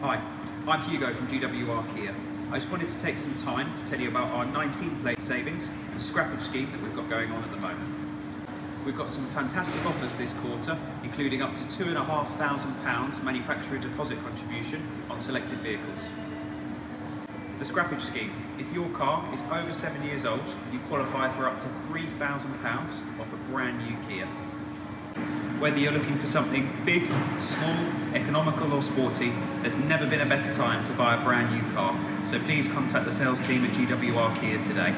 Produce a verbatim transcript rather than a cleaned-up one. Hi, I'm Hugo from G W R Kia. I just wanted to take some time to tell you about our nineteen plate savings and scrappage scheme that we've got going on at the moment. We've got some fantastic offers this quarter, including up to two thousand five hundred pounds manufacturer deposit contribution on selected vehicles. The scrappage scheme. If your car is over seven years old, you qualify for up to three thousand pounds off a brand new Kia. Whether you're looking for something big, small, economical or sporty, there's never been a better time to buy a brand new car. So please contact the sales team at G W R Kia today.